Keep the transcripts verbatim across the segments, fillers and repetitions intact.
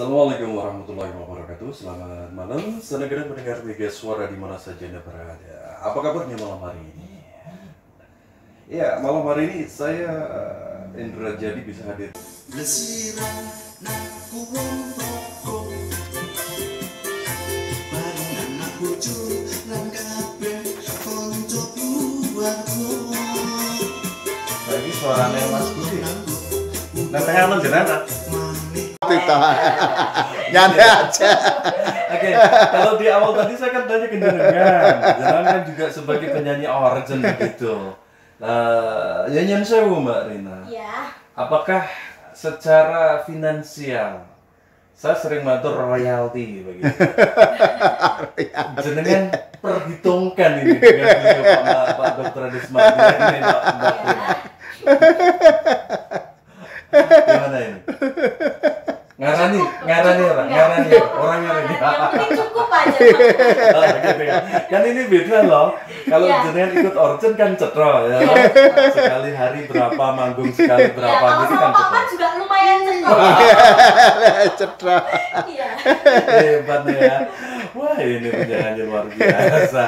Assalamualaikum warahmatullahi wabarakatuh. Selamat malam, senegara mendengar tiga suara di mana saja Anda berada. Apa kabarnya malam hari ini? Ya, malam hari ini saya Indra Jadi bisa hadir. Bagi suaranya Mas Budi, nanti aman jenana. Nyantai aja. Oke, kalau di awal tadi saya kan tanya kedengaran, jangan kan juga sebagai penyanyi origin gitu. Nah, ya nyanyi saya Mbak Rina. Iya. Apakah secara finansial, saya sering matur royalti begitu. Jenengan perhitungkan ini dengan Pak Dokter Adismati ini Mbak Rina. Gimana ini? Ngarani, ngarani orang, ngarani orang ngarani. Yang penting cukup aja. Kan ini beda loh. Kalau jenengan ikut orcen kan cetro ya. Sekali hari berapa manggung, sekali berapa gitu kan cetro. Papa juga lumayan cetro. Cetro. Iya. Hebat ya. Wah, ini penyanyi luar biasa.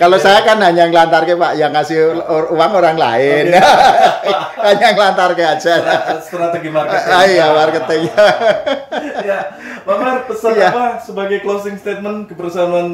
Kalau saya kan hanya ngelantarke Pak, yang ngasih uang orang lain. Hanya ngelantarke aja. Strategi marketing. Iya, marketing. Ya, Pak Mar, pesan ya. Apa sebagai closing statement kebersamaan